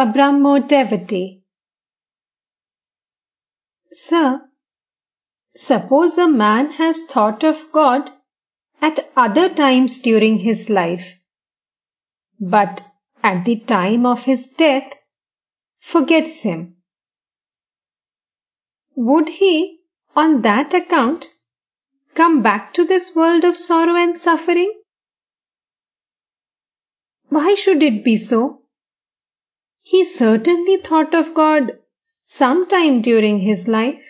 a Brahmo devotee. Sir, suppose a man has thought of God at other times during his life, but at the time of his death forgets him. Would he, on that account, come back to this world of sorrow and suffering? Why should it be so? He certainly thought of God sometime during his life.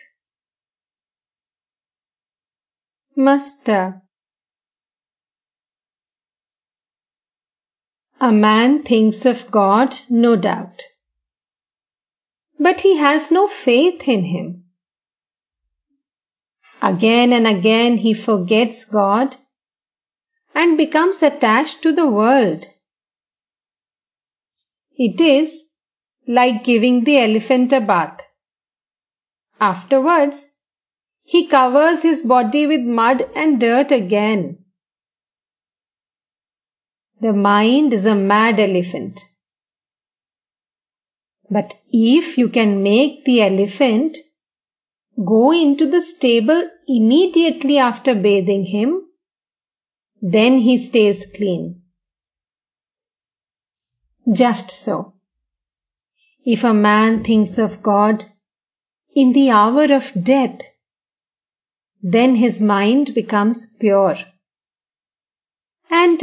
Master, a man thinks of God, no doubt, but he has no faith in him. Again and again he forgets God and becomes attached to the world. It is like giving the elephant a bath. Afterwards, he covers his body with mud and dirt again. The mind is a mad elephant. But if you can make the elephant go into the stable immediately after bathing him, then he stays clean. Just so, if a man thinks of God in the hour of death, then his mind becomes pure, and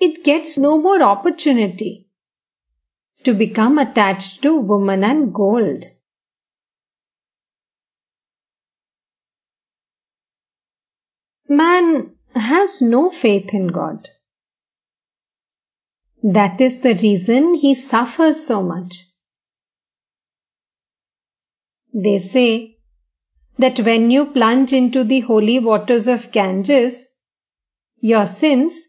it gets no more opportunity to become attached to woman and gold. Man has no faith in God. That is the reason he suffers so much. They say that when you plunge into the holy waters of Ganges, your sins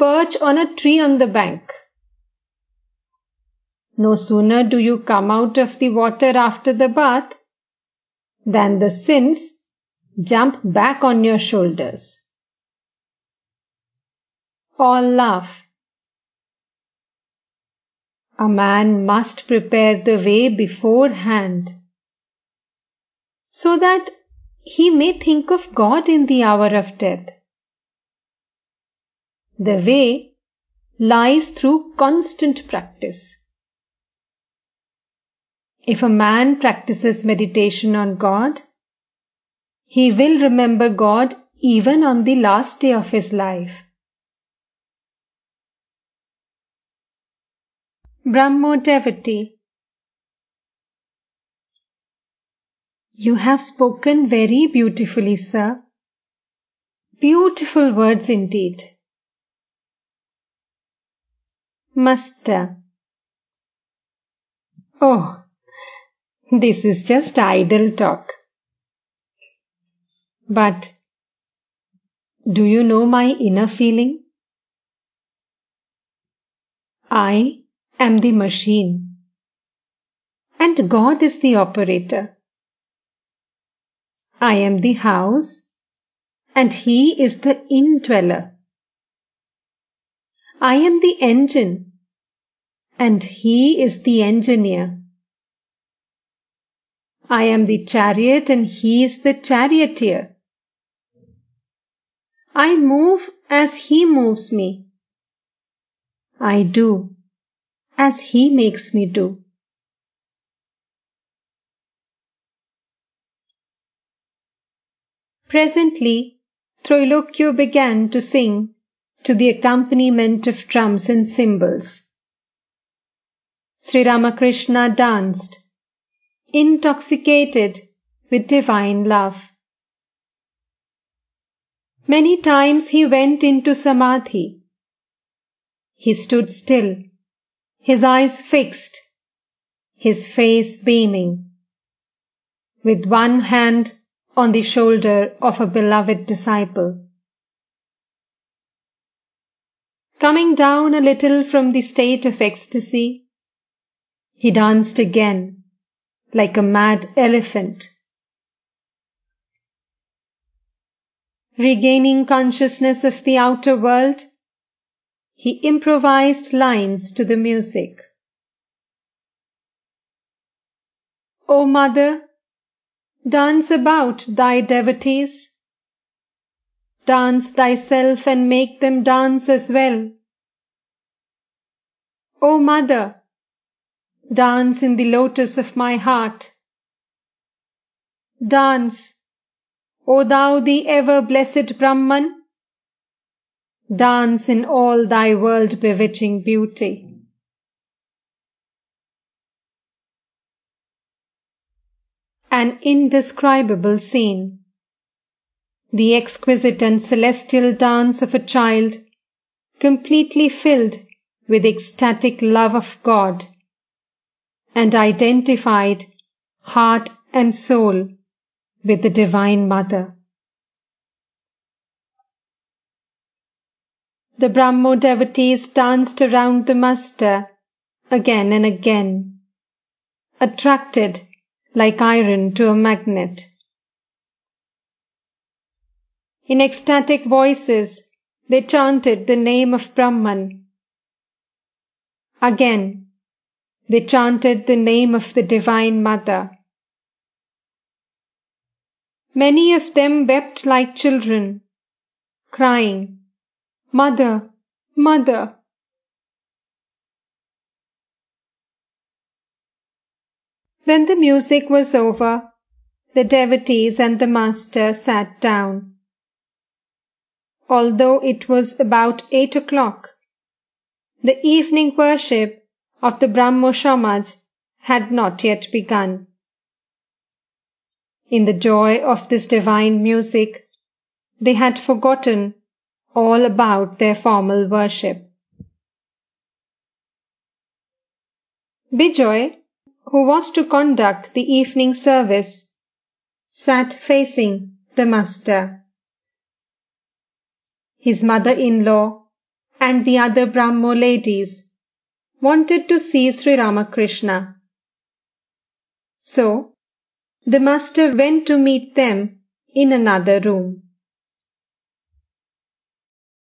perch on a tree on the bank. No sooner do you come out of the water after the bath than the sins jump back on your shoulders. All laugh. A man must prepare the way beforehand, so that he may think of God in the hour of death. The way lies through constant practice. If a man practices meditation on God, he will remember God even on the last day of his life. Brahmo devotee, you have spoken very beautifully, sir. Beautiful words indeed. Master, oh, this is just idle talk. But do you know my inner feeling? I am the machine, and God is the operator. I am the house, and He is the indweller. I am the engine, and He is the engineer. I am the chariot, and He is the charioteer. I move as He moves me. I do as He makes me do. Presently, Troilokyo began to sing to the accompaniment of drums and cymbals. Sri Ramakrishna danced, intoxicated with divine love. Many times he went into Samadhi. He stood still, his eyes fixed, his face beaming, with one hand on the shoulder of a beloved disciple. Coming down a little from the state of ecstasy, he danced again like a mad elephant. Regaining consciousness of the outer world, he improvised lines to the music. O mother, dance about thy devotees. Dance thyself and make them dance as well. O mother, dance in the lotus of my heart. Dance, O thou the ever-blessed Brahman. Dance in all thy world-bewitching beauty. An indescribable scene. The exquisite and celestial dance of a child, completely filled with ecstatic love of God, and identified, heart and soul, with the Divine Mother. The Brahmo devotees danced around the master again and again, attracted like iron to a magnet. In ecstatic voices, they chanted the name of Brahman. Again, they chanted the name of the Divine Mother. Many of them wept like children, crying, "Mother, Mother!" When the music was over, the devotees and the master sat down. Although it was about 8 o'clock, the evening worship of the Brahmo Samaj had not yet begun. In the joy of this divine music, they had forgotten all about their formal worship. Bijoy, who was to conduct the evening service, sat facing the master. His mother-in-law and the other Brahmo ladies wanted to see Sri Ramakrishna. So, the master went to meet them in another room.